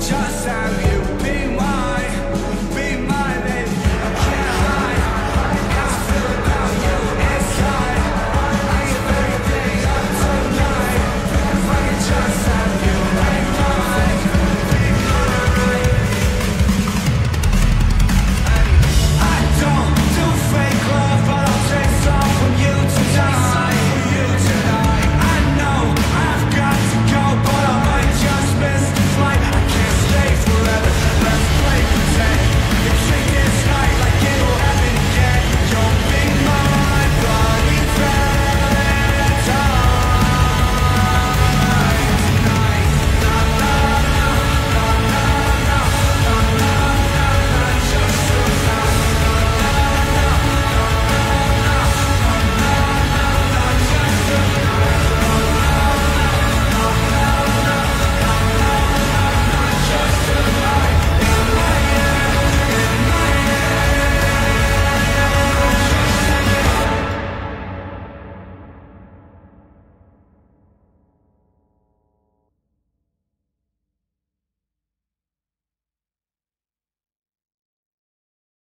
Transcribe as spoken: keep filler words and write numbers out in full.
just how you be mine.